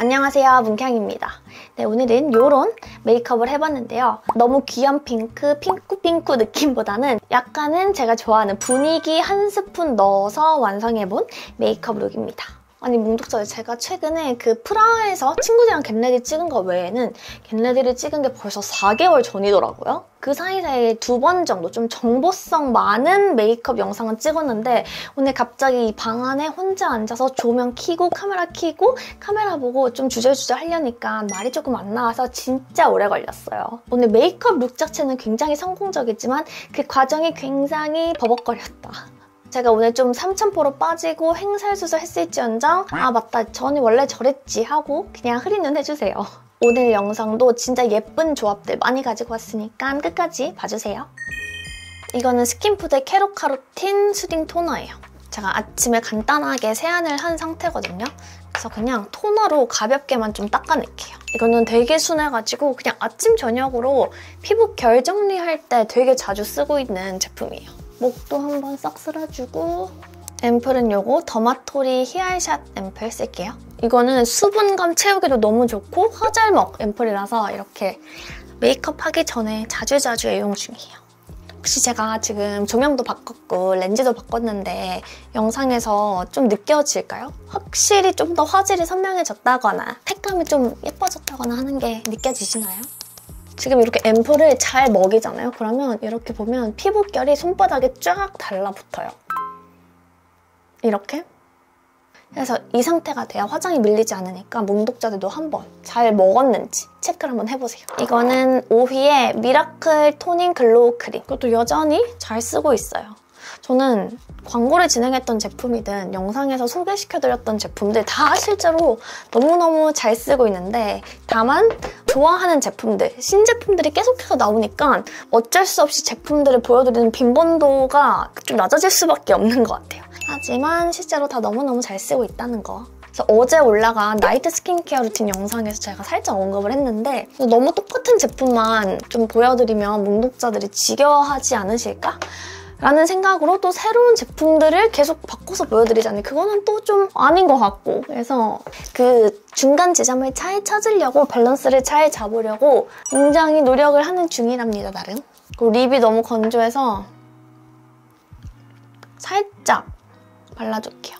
안녕하세요, 뭉켕입니다. 네, 오늘은 요런 메이크업을 해봤는데요. 너무 귀염 핑크, 핑크핑크 느낌보다는 약간은 제가 좋아하는 분위기 한 스푼 넣어서 완성해본 메이크업 룩입니다. 아니 뭉독자들, 제가 최근에 그 프라하에서 친구들이랑 겟레디 찍은 거 외에는 겟레디를 찍은 게 벌써 4개월 전이더라고요. 그 사이사이에 2번 정도 좀 정보성 많은 메이크업 영상은 찍었는데, 오늘 갑자기 이 방 안에 혼자 앉아서 조명 켜고 카메라 켜고 카메라 보고 좀 주절주절 하려니까 말이 조금 안 나와서 진짜 오래 걸렸어요. 오늘 메이크업 룩 자체는 굉장히 성공적이지만 그 과정이 굉장히 버벅거렸다. 제가 오늘 좀 3,000포로 빠지고 횡설수설 했을지언정 아 맞다, 저는 원래 저랬지 하고 그냥 흐린 눈 해주세요. 오늘 영상도 진짜 예쁜 조합들 많이 가지고 왔으니까 끝까지 봐주세요. 이거는 스킨푸드의 캐로카로틴 수딩 토너예요. 제가 아침에 간단하게 세안을 한 상태거든요. 그래서 그냥 토너로 가볍게만 좀 닦아낼게요. 이거는 되게 순해가지고 그냥 아침 저녁으로 피부 결 정리할 때 되게 자주 쓰고 있는 제품이에요. 목도 한번 싹 쓸어주고, 앰플은 요거 더마토리 히알샷 앰플 쓸게요. 이거는 수분감 채우기도 너무 좋고 화잘먹 앰플이라서 이렇게 메이크업 하기 전에 자주자주 애용 중이에요. 혹시 제가 지금 조명도 바꿨고 렌즈도 바꿨는데 영상에서 좀 느껴질까요? 확실히 좀 더 화질이 선명해졌다거나 색감이 좀 예뻐졌다거나 하는 게 느껴지시나요? 지금 이렇게 앰플을 잘 먹이잖아요. 그러면 이렇게 보면 피부결이 손바닥에 쫙 달라붙어요. 이렇게. 그래서 이 상태가 돼야 화장이 밀리지 않으니까 뭉독자들도 한번 잘 먹었는지 체크를 한번 해보세요. 이거는 오휘의 미라클 토닝 글로우 크림. 이것도 여전히 잘 쓰고 있어요. 저는 광고를 진행했던 제품이든 영상에서 소개시켜드렸던 제품들 다 실제로 너무너무 잘 쓰고 있는데, 다만 좋아하는 제품들, 신제품들이 계속해서 나오니까 어쩔 수 없이 제품들을 보여드리는 빈번도가 좀 낮아질 수밖에 없는 것 같아요. 하지만 실제로 다 너무너무 잘 쓰고 있다는 거. 그래서 어제 올라간 나이트 스킨케어 루틴 영상에서 제가 살짝 언급을 했는데, 너무 똑같은 제품만 좀 보여드리면 뭉독자들이 지겨워하지 않으실까? 라는 생각으로 또 새로운 제품들을 계속 바꿔서 보여드리자니 그거는 또 좀 아닌 것 같고, 그래서 그 중간 지점을 잘 찾으려고 밸런스를 잘 잡으려고 굉장히 노력을 하는 중이랍니다, 나름. 그리고 립이 너무 건조해서 살짝 발라줄게요.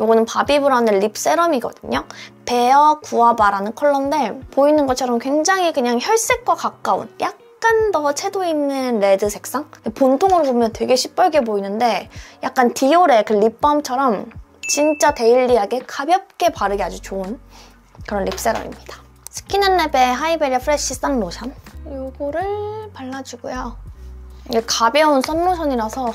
요거는 바비브라운의 립 세럼이거든요. 베어 구아바라는 컬러인데 보이는 것처럼 굉장히 그냥 혈색과 가까운 약 약간 더 채도 있는 레드 색상? 본통으로 보면 되게 시뻘게 보이는데 약간 디올의 그 립밤처럼 진짜 데일리하게 가볍게 바르기 아주 좋은 그런 립세럼입니다. 스킨앤랩의 하이베리아 프레쉬 선로션. 요거를 발라주고요. 이게 가벼운 선로션이라서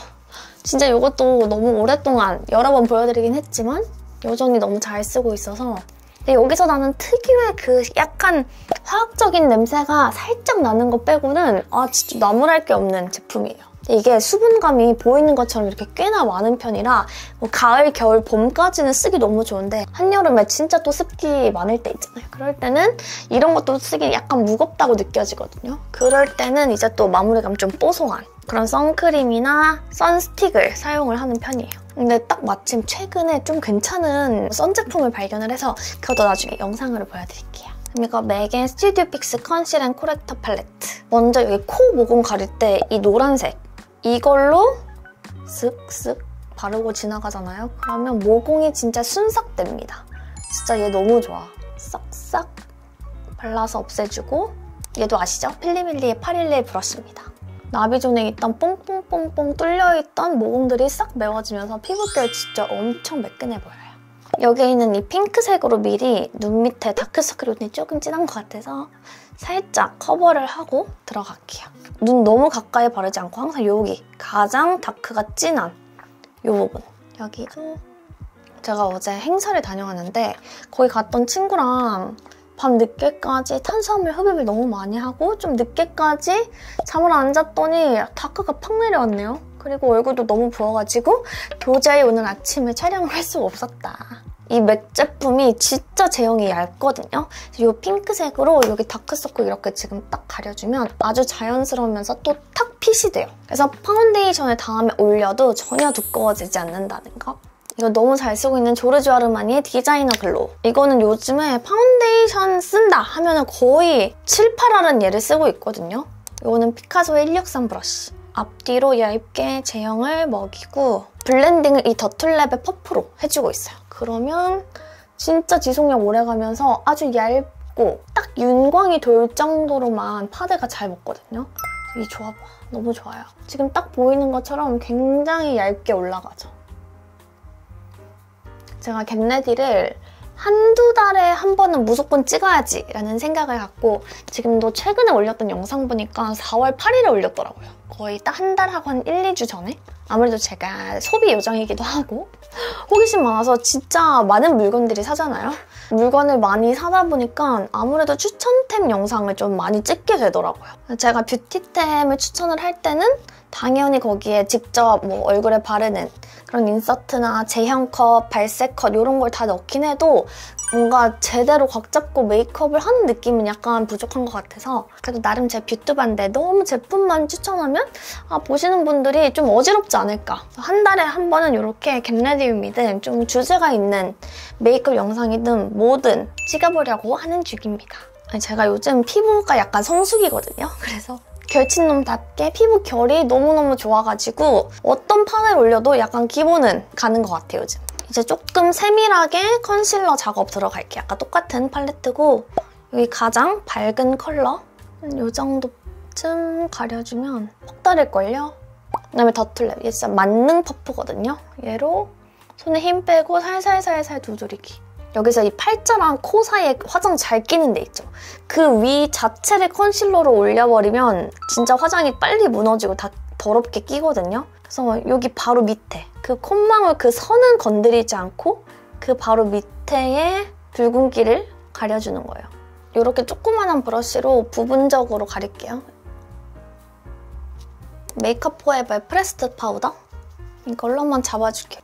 진짜 요것도 너무 오랫동안 여러 번 보여드리긴 했지만 여전히 너무 잘 쓰고 있어서, 근데 여기서 나는 특유의 그 약간 화학적인 냄새가 살짝 나는 거 빼고는 아 진짜 나무랄 게 없는 제품이에요. 이게 수분감이 보이는 것처럼 이렇게 꽤나 많은 편이라 뭐 가을, 겨울, 봄까지는 쓰기 너무 좋은데 한여름에 진짜 또 습기 많을 때 있잖아요. 그럴 때는 이런 것도 쓰기 약간 무겁다고 느껴지거든요. 그럴 때는 이제 또 마무리감 좀 뽀송한 그런 선크림이나 선스틱을 사용을 하는 편이에요. 근데 딱 마침 최근에 좀 괜찮은 선 제품을 발견을 해서 그것도 나중에 영상으로 보여드릴게요. 이거 맥앤 스튜디오 픽스 컨실 앤 코렉터 팔레트. 먼저 여기 코, 모공 가릴 때 이 노란색 이걸로 슥슥 바르고 지나가잖아요. 그러면 모공이 진짜 순삭됩니다. 진짜 얘 너무 좋아. 싹싹 발라서 없애주고, 얘도 아시죠? 필리밀리의 811 브러쉬입니다. 나비존에 있던 뽕뽕뽕뽕 뚫려있던 모공들이 싹 메워지면서 피부결 진짜 엄청 매끈해 보여요. 여기에 있는 이 핑크색으로 미리 눈 밑에 다크서클이 조금 진한 것 같아서 살짝 커버를 하고 들어갈게요. 눈 너무 가까이 바르지 않고 항상 여기 가장 다크가 진한 이 부분. 여기도 제가 어제 행사를 다녀왔는데 거기 갔던 친구랑 밤 늦게까지 탄수화물 흡입을 너무 많이 하고 좀 늦게까지 잠을 안 잤더니 다크가 팍 내려왔네요. 그리고 얼굴도 너무 부어가지고 도저히 오늘 아침에 촬영을 할 수가 없었다. 이 맥 제품이 진짜 제형이 얇거든요. 이 핑크색으로 여기 다크서클 이렇게 지금 딱 가려주면 아주 자연스러우면서 또 탁 핏이 돼요. 그래서 파운데이션을 다음에 올려도 전혀 두꺼워지지 않는다는 거. 이거 너무 잘 쓰고 있는 조르주 아르마니의 디자이너 글로우. 이거는 요즘에 파운데이션 쓴다 하면 거의 7, 8알은 얘를 쓰고 있거든요. 이거는 피카소의 163 브러쉬. 앞뒤로 얇게 제형을 먹이고 블렌딩을 이 더툴랩의 퍼프로 해주고 있어요. 그러면 진짜 지속력 오래가면서 아주 얇고 딱 윤광이 돌 정도로만 파데가 잘 먹거든요. 이 조합 너무 좋아요. 지금 딱 보이는 것처럼 굉장히 얇게 올라가죠. 제가 겟레디를 한두 달에 한 번은 무조건 찍어야지 라는 생각을 갖고 지금도 최근에 올렸던 영상 보니까 4월 8일에 올렸더라고요. 거의 딱 한 달하고 한 1, 2주 전에? 아무래도 제가 소비 요정이기도 하고 호기심 많아서 진짜 많은 물건들이 사잖아요. 물건을 많이 사다 보니까 아무래도 추천템 영상을 좀 많이 찍게 되더라고요. 제가 뷰티템을 추천을 할 때는 당연히 거기에 직접 뭐 얼굴에 바르는 그런 인서트나 제형컷, 발색컷 이런 걸 다 넣긴 해도 뭔가 제대로 각 잡고 메이크업을 하는 느낌은 약간 부족한 것 같아서 그래도 나름 제 뷰튜버인데 너무 제품만 추천하면 보시는 분들이 좀 어지럽지 않을까. 한 달에 한 번은 이렇게 겟레디움이든 좀 주제가 있는 메이크업 영상이든 뭐든 찍어보려고 하는 중입니다. 제가 요즘 피부가 약간 성숙이거든요. 그래서 결친놈답게 피부 결이 너무너무 좋아가지고 어떤 판을 올려도 약간 기본은 가는 것 같아요, 요즘. 이제 조금 세밀하게 컨실러 작업 들어갈게요. 아까 똑같은 팔레트고 여기 가장 밝은 컬러 이 정도쯤 가려주면 폭다를걸요? 그다음에 더툴랩. 얘 진짜 만능 퍼프거든요. 얘로 손에 힘 빼고 살살살살 두드리기. 여기서 이 팔자랑 코 사이에 화장 잘 끼는 데 있죠. 그 위 자체를 컨실러로 올려버리면 진짜 화장이 빨리 무너지고 다 더럽게 끼거든요. 그래서 여기 바로 밑에 그 콧망울 그 선은 건드리지 않고 그 바로 밑에의 붉은기를 가려주는 거예요. 이렇게 조그만한 브러쉬로 부분적으로 가릴게요. 메이크업포에버의 프레스드 파우더 이걸로만 잡아줄게요.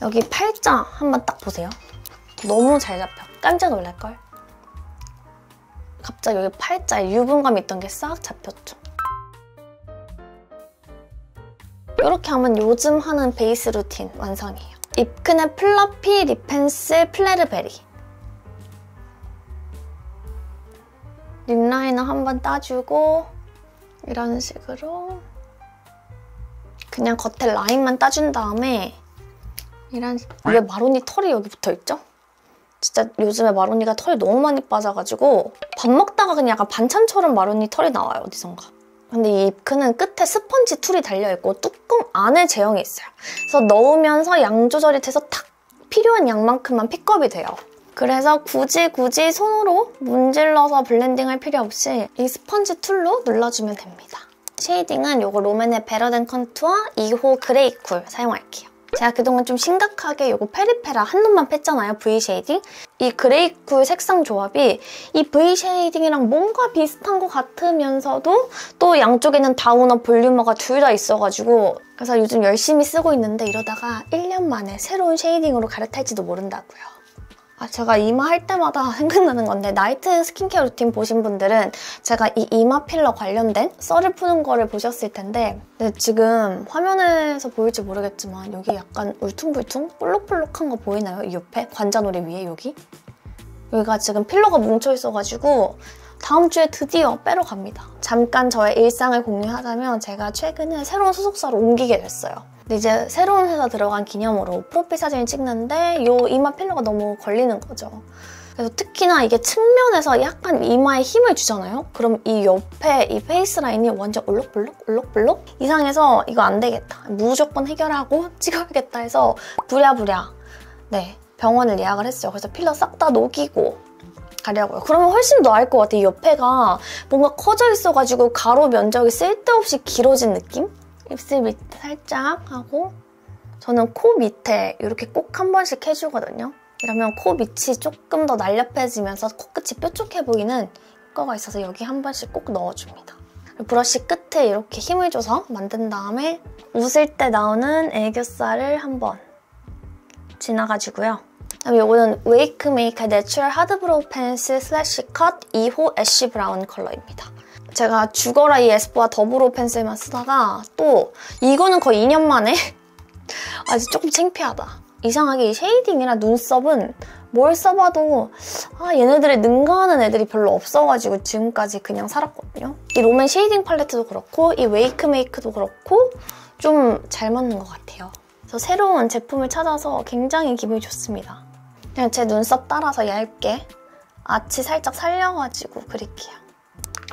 여기 팔자 한번 딱 보세요. 너무 잘 잡혀. 깜짝 놀랄걸? 갑자기 여기 팔자에 유분감이 있던 게 싹 잡혔죠. 이렇게 하면 요즘 하는 베이스 루틴 완성이에요. 입큰의 플러피 립펜슬 플레르베리. 립라이너 한번 따주고 이런 식으로 그냥 겉에 라인만 따준 다음에 이런. 왜 마로니 털이 여기 붙어있죠? 진짜 요즘에 마로니가 털이 너무 많이 빠져가지고 밥 먹다가 그냥 약간 반찬처럼 마로니 털이 나와요, 어디선가. 근데 이 입크는 끝에 스펀지 툴이 달려있고 뚜껑 안에 제형이 있어요. 그래서 넣으면서 양 조절이 돼서 탁 필요한 양만큼만 픽업이 돼요. 그래서 굳이 손으로 문질러서 블렌딩 할 필요 없이 이 스펀지 툴로 눌러주면 됩니다. 쉐이딩은 요거 롬앤의 베러댄 컨투어 2호 그레이 쿨 사용할게요. 제가 그동안 좀 심각하게 요거 페리페라 한 놈만 뺐잖아요, V 쉐이딩. 이 그레이 쿨 색상 조합이 이 V 쉐이딩이랑 뭔가 비슷한 것 같으면서도 또 양쪽에는 다우너, 볼륨머가 둘 다 있어가지고 그래서 요즘 열심히 쓰고 있는데 이러다가 1년 만에 새로운 쉐이딩으로 갈아탈지도 모른다고요. 제가 이마 할 때마다 생각나는 건데 나이트 스킨케어 루틴 보신 분들은 제가 이 이마 필러 관련된 썰을 푸는 거를 보셨을 텐데 지금 화면에서 보일지 모르겠지만 여기 약간 울퉁불퉁 볼록볼록한 거 보이나요? 이 옆에 관자놀이 위에 여기가 지금 필러가 뭉쳐 있어가지고 다음 주에 드디어 빼러 갑니다. 잠깐 저의 일상을 공유하자면 제가 최근에 새로운 소속사로 옮기게 됐어요. 근데 이제 새로운 회사 들어간 기념으로 프로필 사진을 찍는데 이 이마 필러가 너무 걸리는 거죠. 그래서 특히나 이게 측면에서 약간 이마에 힘을 주잖아요? 그럼 이 옆에 이 페이스 라인이 완전 올록볼록? 이상해서 이거 안 되겠다. 무조건 해결하고 찍어야겠다 해서 부랴부랴 병원을 예약을 했어요. 그래서 필러 싹 다 녹이고 가려고요. 그러면 훨씬 나을 것 같아요. 이 옆에가 뭔가 커져 있어가지고 가로 면적이 쓸데없이 길어진 느낌? 입술 밑에 살짝 하고 저는 코 밑에 이렇게 꼭 한 번씩 해주거든요. 이러면 코 밑이 조금 더 날렵해지면서 코끝이 뾰족해 보이는 효과가 있어서 여기 한 번씩 꼭 넣어줍니다. 브러쉬 끝에 이렇게 힘을 줘서 만든 다음에 웃을 때 나오는 애교살을 한번 지나가주고요. 그다음에 이거는 웨이크메이크의 내추럴 하드브로우 펜슬 슬래시 컷 2호 애쉬 브라운 컬러입니다. 제가 죽어라 이 에스쁘아 더브로우 펜슬만 쓰다가 또 이거는 거의 2년 만에 아직 조금 창피하다. 이상하게 이 쉐이딩이나 눈썹은 뭘 써봐도 아 얘네들이 능가하는 애들이 별로 없어가지고 지금까지 그냥 살았거든요. 이 롬앤 쉐이딩 팔레트도 그렇고 이 웨이크메이크도 그렇고 좀 잘 맞는 것 같아요. 그래서 새로운 제품을 찾아서 굉장히 기분이 좋습니다. 그냥 제 눈썹 따라서 얇게 아치 살짝 살려가지고 그릴게요.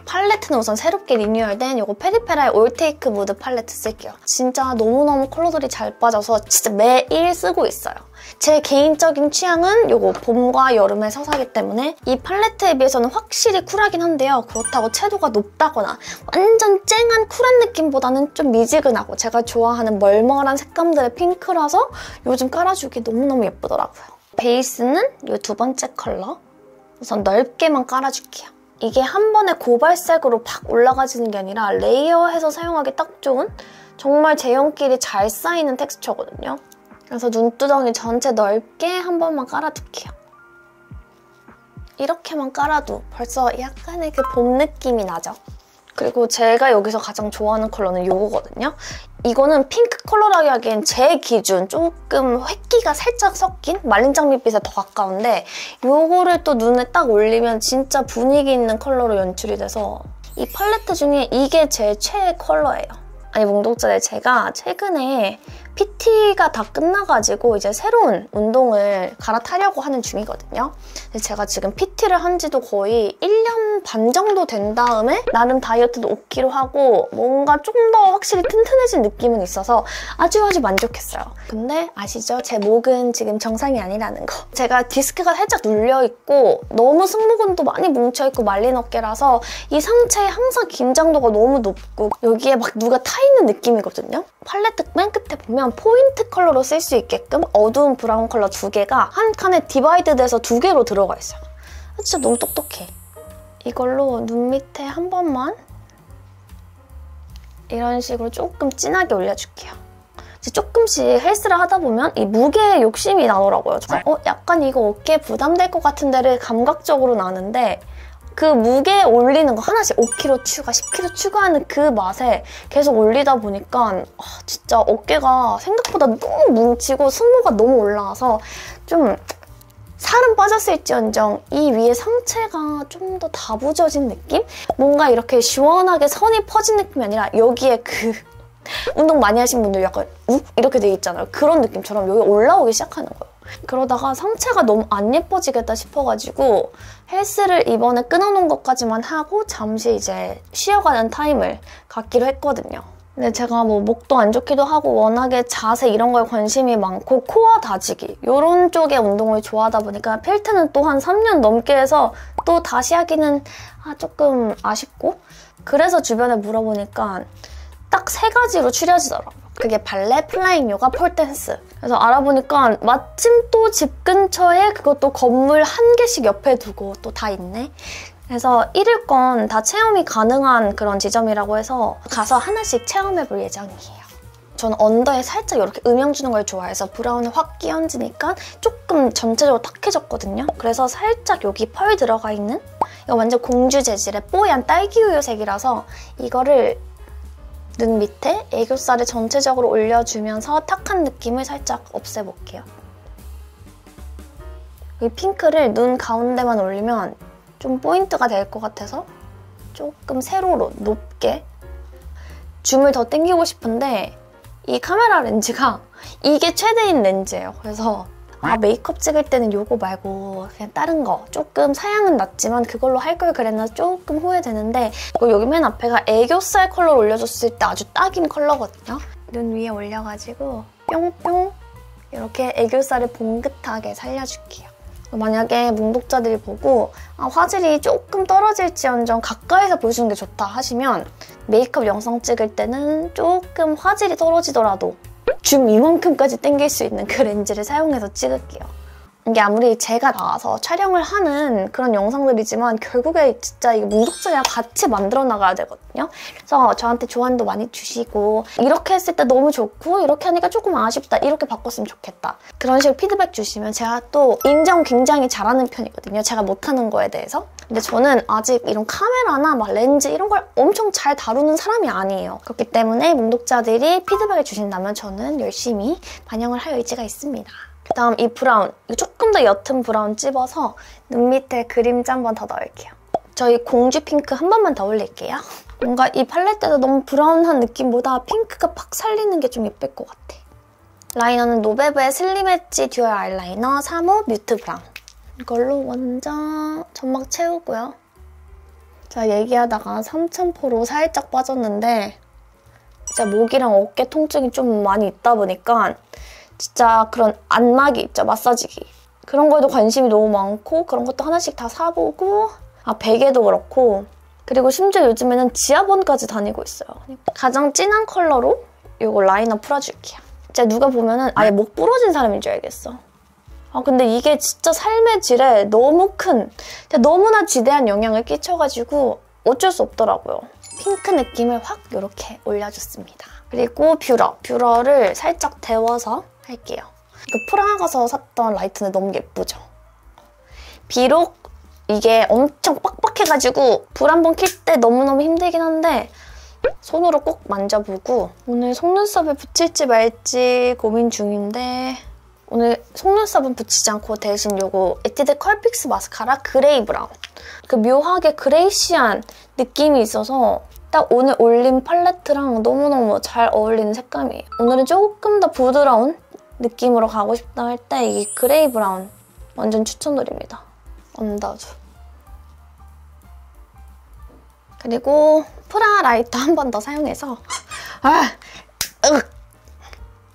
팔레트는 우선 새롭게 리뉴얼된 이거 페리페라의 올테이크 무드 팔레트 쓸게요. 진짜 너무너무 컬러들이 잘 빠져서 진짜 매일 쓰고 있어요. 제 개인적인 취향은 이거 봄과 여름에 서사기 때문에 이 팔레트에 비해서는 확실히 쿨하긴 한데요. 그렇다고 채도가 높다거나 완전 쨍한 쿨한 느낌보다는 좀 미지근하고 제가 좋아하는 멀멀한 색감들의 핑크라서 요즘 깔아주기 너무너무 예쁘더라고요. 베이스는 이 두 번째 컬러 우선 넓게만 깔아줄게요. 이게 한 번에 고발색으로 팍 올라가지는 게 아니라 레이어해서 사용하기 딱 좋은 정말 제형끼리 잘 쌓이는 텍스처거든요. 그래서 눈두덩이 전체 넓게 한 번만 깔아둘게요. 이렇게만 깔아도 벌써 약간의 그 봄 느낌이 나죠? 그리고 제가 여기서 가장 좋아하는 컬러는 이거거든요. 이거는 핑크 컬러라고 하기엔 제 기준 조금 획기가 살짝 섞인 말린 장밋빛에 더 가까운데 이거를 또 눈에 딱 올리면 진짜 분위기 있는 컬러로 연출이 돼서 이 팔레트 중에 이게 제 최애 컬러예요. 아니 뭉독자들 제가 최근에 PT가 다 끝나가지고 이제 새로운 운동을 갈아타려고 하는 중이거든요. 제가 지금 PT를 한 지도 거의 1년 반 정도 된 다음에 나름 다이어트도 5kg 하고 뭔가 좀 더 확실히 튼튼해진 느낌은 있어서 아주 만족했어요. 근데 아시죠? 제 목은 지금 정상이 아니라는 거. 제가 디스크가 살짝 눌려있고 너무 승모근도 많이 뭉쳐있고 말린 어깨라서 이 상체에 항상 긴장도가 너무 높고 여기에 막 누가 타있는 느낌이거든요. 팔레트 맨 끝에 보면 포인트 컬러로 쓸 수 있게끔 어두운 브라운 컬러 두 개가 한 칸에 디바이드 돼서 두 개로 들어가 있어요. 진짜 너무 똑똑해. 이걸로 눈 밑에 한 번만 이런 식으로 조금 진하게 올려줄게요. 이제 조금씩 헬스를 하다 보면 이 무게에 욕심이 나더라고요. 약간 이거 어깨 부담될 것 같은 데를 감각적으로 나는데 그 무게 올리는 거 하나씩 5kg 추가, 10kg 추가하는 그 맛에 계속 올리다 보니까 진짜 어깨가 생각보다 너무 뭉치고 승모가 너무 올라와서 좀 살은 빠졌을지언정 이 위에 상체가 좀 더 다부져진 느낌? 뭔가 이렇게 시원하게 선이 퍼진 느낌이 아니라 여기에 그 운동 많이 하신 분들 약간 욱 이렇게 돼 있잖아요. 그런 느낌처럼 여기 올라오기 시작하는 거예요. 그러다가 상체가 너무 안 예뻐지겠다 싶어가지고 헬스를 이번에 끊어놓은 것까지만 하고 잠시 이제 쉬어가는 타임을 갖기로 했거든요. 근데 제가 뭐 목도 안 좋기도 하고 워낙에 자세 이런 거에 관심이 많고 코어 다지기 이런 쪽의 운동을 좋아하다 보니까 필트는 또 한 3년 넘게 해서 또 다시 하기는 조금 아쉽고 그래서 주변에 물어보니까 딱 세 가지로 추려지더라고요. 그게 발레, 플라잉 요가, 폴댄스. 그래서 알아보니까 마침 또 집 근처에 그것도 건물 한 개씩 옆에 두고 또 다 있네. 그래서 이럴 건 다 체험이 가능한 그런 지점이라고 해서 가서 하나씩 체험해볼 예정이에요. 저는 언더에 살짝 이렇게 음영 주는 걸 좋아해서 브라운을 확 끼얹으니까 조금 전체적으로 탁해졌거든요. 그래서 살짝 여기 펄 들어가 있는 이거 완전 공주 재질의 뽀얀 딸기 우유색이라서 이거를 눈 밑에 애교살을 전체적으로 올려주면서 탁한 느낌을 살짝 없애볼게요. 이 핑크를 눈 가운데만 올리면 좀 포인트가 될 것 같아서 조금 세로로 높게 줌을 더 당기고 싶은데 이 카메라 렌즈가 이게 최대인 렌즈예요. 그래서 메이크업 찍을 때는 요거 말고 그냥 다른 거 조금 사양은 낮지만 그걸로 할 걸 그랬나 조금 후회되는데 여기 맨 앞에가 애교살 컬러를 올려줬을 때 아주 딱인 컬러거든요. 눈 위에 올려가지고 뿅뿅 이렇게 애교살을 봉긋하게 살려줄게요. 만약에 뭉독자들이 보고 화질이 조금 떨어질지언정 가까이서 보여주는 게 좋다 하시면 메이크업 영상 찍을 때는 조금 화질이 떨어지더라도 줌 이만큼까지 당길 수 있는 그 렌즈를 사용해서 찍을게요. 이게 아무리 제가 나와서 촬영을 하는 그런 영상들이지만 결국에 진짜 이게 뭉독자랑 같이 만들어 나가야 되거든요. 그래서 저한테 조언도 많이 주시고 이렇게 했을 때 너무 좋고 이렇게 하니까 조금 아쉽다. 이렇게 바꿨으면 좋겠다. 그런 식으로 피드백 주시면 제가 또 인정 굉장히 잘하는 편이거든요. 제가 못하는 거에 대해서. 근데 저는 아직 이런 카메라나 막 렌즈 이런 걸 엄청 잘 다루는 사람이 아니에요. 그렇기 때문에 뭉독자들이 피드백을 주신다면 저는 열심히 반영을 할 의지가 있습니다. 그다음 이 브라운, 이거 조금 더 옅은 브라운 찝어서 눈 밑에 그림자 한 번 더 넣을게요. 저희 공주 핑크 한 번만 더 올릴게요. 뭔가 이 팔레트도 너무 브라운한 느낌보다 핑크가 팍 살리는 게 좀 예쁠 것 같아. 라이너는 노베브의 슬림 엣지 듀얼 아이라이너 3호 뮤트 브라운. 이걸로 완전 점막 채우고요. 자, 얘기하다가 3000포로 살짝 빠졌는데 진짜 목이랑 어깨 통증이 좀 많이 있다 보니까 진짜 그런 안마기 있죠, 마사지기. 그런 거에도 관심이 너무 많고 그런 것도 하나씩 다 사보고, 아, 베개도 그렇고, 그리고 심지어 요즘에는 지압원까지 다니고 있어요. 가장 진한 컬러로 요거 라이너 풀어줄게요. 진짜 누가 보면은 아예 목 부러진 사람인 줄 알겠어. 아, 근데 이게 진짜 삶의 질에 너무 큰, 너무나 지대한 영향을 끼쳐가지고 어쩔 수 없더라고요. 핑크 느낌을 확 이렇게 올려줬습니다. 그리고 뷰러를 살짝 데워서 할게요. 이거 프라하 가서 샀던 라이트는 너무 예쁘죠? 비록 이게 엄청 빡빡해가지고 불 한 번 켤 때 너무너무 힘들긴 한데 손으로 꼭 만져보고, 오늘 속눈썹에 붙일지 말지 고민 중인데 오늘 속눈썹은 붙이지 않고 대신 요거 에뛰드 컬픽스 마스카라 그레이 브라운, 그 묘하게 그레이시한 느낌이 있어서 딱 오늘 올린 팔레트랑 너무너무 잘 어울리는 색감이에요. 오늘은 조금 더 부드러운 느낌으로 가고 싶다 할 때 이 그레이 브라운 완전 추천드립니다. 언더주. 그리고 프라 라이터 한 번 더 사용해서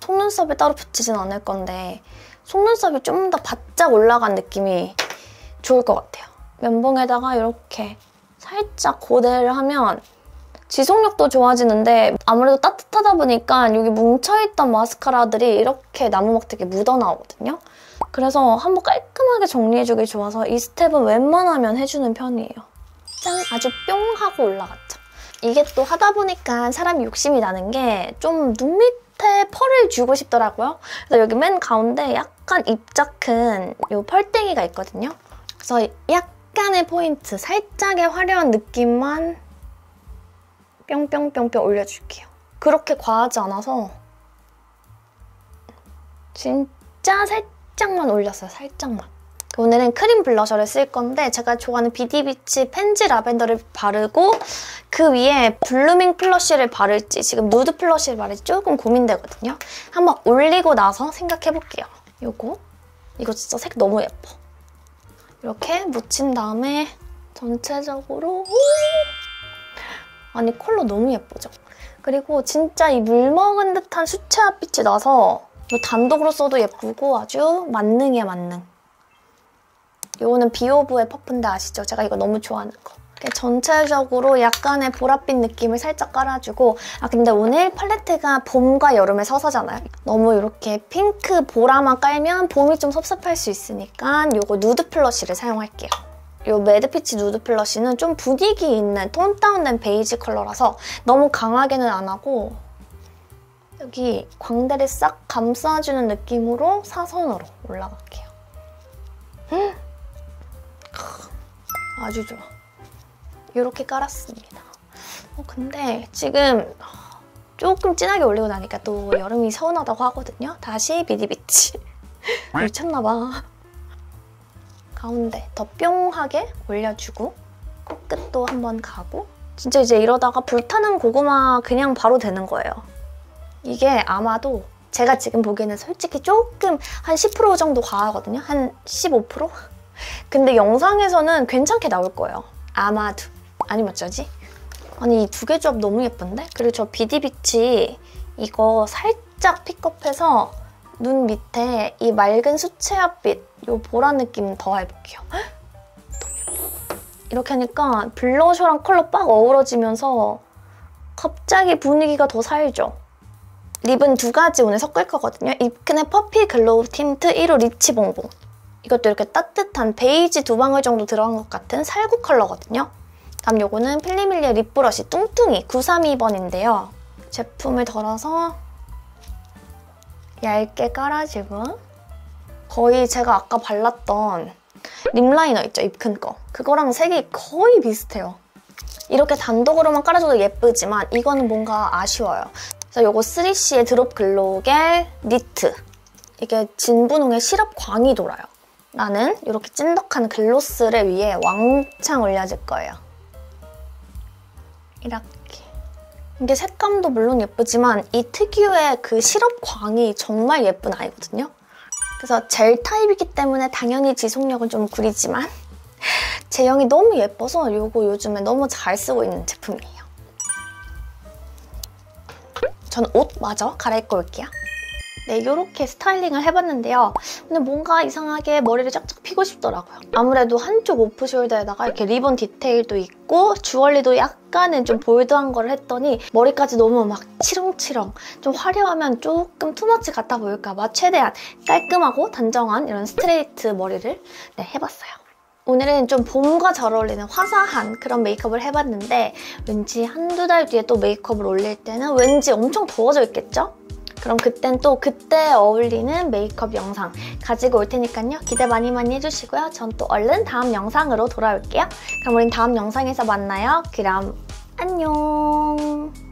속눈썹에 따로 붙이진 않을 건데 속눈썹이 좀 더 바짝 올라간 느낌이 좋을 것 같아요. 면봉에다가 이렇게 살짝 고데를 하면 지속력도 좋아지는데 아무래도 따뜻하다 보니까 여기 뭉쳐있던 마스카라들이 이렇게 나무막대기 묻어나오거든요. 그래서 한번 깔끔하게 정리해주기 좋아서 이 스텝은 웬만하면 해주는 편이에요. 짠! 아주 뿅 하고 올라갔죠. 이게 또 하다 보니까 사람이 욕심이 나는 게 좀 눈밑 밑에 펄을 주고 싶더라고요. 그래서 여기 맨 가운데 약간 입작은 요 펄땡이가 있거든요. 그래서 약간의 포인트, 살짝의 화려한 느낌만 뿅뿅뿅뿅 올려줄게요. 그렇게 과하지 않아서 진짜 살짝만 올렸어요, 살짝만. 오늘은 크림 블러셔를 쓸 건데 제가 좋아하는 비디비치 펜지 라벤더를 바르고 그 위에 블루밍 플러쉬를 바를지 지금 누드 플러쉬를 바를지 조금 고민되거든요. 한번 올리고 나서 생각해볼게요. 이거 진짜 색 너무 예뻐. 이렇게 묻힌 다음에 전체적으로, 아니 컬러 너무 예쁘죠? 그리고 진짜 이 물 먹은 듯한 수채화빛이 나서 이거 단독으로 써도 예쁘고 아주 만능이야, 만능. 요거는 비오브의 퍼프인데 아시죠? 제가 이거 너무 좋아하는 거. 이렇게 전체적으로 약간의 보랏빛 느낌을 살짝 깔아주고, 아 근데 오늘 팔레트가 봄과 여름의 서사잖아요. 너무 이렇게 핑크 보라만 깔면 봄이 좀 섭섭할 수 있으니까 요거 누드 플러쉬를 사용할게요. 요 매드피치 누드 플러쉬는 좀 분위기 있는 톤 다운된 베이지 컬러라서 너무 강하게는 안 하고 여기 광대를 싹 감싸주는 느낌으로 사선으로 올라갈게요. 아주 좋아. 이렇게 깔았습니다. 근데 지금 조금 진하게 올리고 나니까 또 여름이 서운하다고 하거든요. 다시 비디비치. 미쳤나봐. 가운데 더 뿅하게 올려주고 코끝도 한번 가고, 진짜 이제 이러다가 불타는 고구마 그냥 바로 되는 거예요. 이게 아마도 제가 지금 보기에는 솔직히 조금 한 10% 정도 과하거든요. 한 15%? 근데 영상에서는 괜찮게 나올 거예요. 아마도. 아니면 어쩌지? 아니 이 두 개 조합 너무 예쁜데? 그리고 저 비디비치 이거 살짝 픽업해서 눈 밑에 이 맑은 수채화빛 요 보라 느낌 더 해볼게요. 헉? 너무 예뻐. 이렇게 하니까 블러셔랑 컬러 빡 어우러지면서 갑자기 분위기가 더 살죠? 립은 두 가지 오늘 섞을 거거든요. 입큰의 퍼피 글로우 틴트 1호 리치 봉봉. 이것도 이렇게 따뜻한 베이지 두 방울 정도 들어간 것 같은 살구 컬러거든요. 다음 요거는 필리밀리의 립브러쉬 뚱뚱이 932번인데요. 제품을 덜어서 얇게 깔아주고, 거의 제가 아까 발랐던 립라이너 있죠? 입큰 거. 그거랑 색이 거의 비슷해요. 이렇게 단독으로만 깔아줘도 예쁘지만 이거는 뭔가 아쉬워요. 그래서 요거 3CE의 드롭 글로우겔 니트. 이게 진분홍의 시럽 광이 돌아요. 나는 이렇게 찐득한 글로스를 위에 왕창 올려줄 거예요. 이렇게. 이게 색감도 물론 예쁘지만 이 특유의 그 시럽 광이 정말 예쁜 아이거든요. 그래서 젤 타입이기 때문에 당연히 지속력은 좀 구리지만 제형이 너무 예뻐서 이거 요즘에 너무 잘 쓰고 있는 제품이에요. 전 옷 마저 갈아입고 올게요. 네, 이렇게 스타일링을 해봤는데요. 근데 뭔가 이상하게 머리를 쫙쫙 피고 싶더라고요. 아무래도 한쪽 오프숄더에다가 이렇게 리본 디테일도 있고 주얼리도 약간은 좀 볼드한 걸 했더니 머리까지 너무 막 치렁치렁 좀 화려하면 조금 투머치 같아 보일까 봐 최대한 깔끔하고 단정한 이런 스트레이트 머리를 네, 해봤어요. 오늘은 좀 봄과 잘 어울리는 화사한 그런 메이크업을 해봤는데 왠지 한두 달 뒤에 또 메이크업을 올릴 때는 왠지 엄청 더워져 있겠죠? 그럼 그땐 또 그때 어울리는 메이크업 영상 가지고 올 테니까요. 기대 많이 많이 해주시고요. 전 또 얼른 다음 영상으로 돌아올게요. 그럼 우린 다음 영상에서 만나요. 그럼 안녕.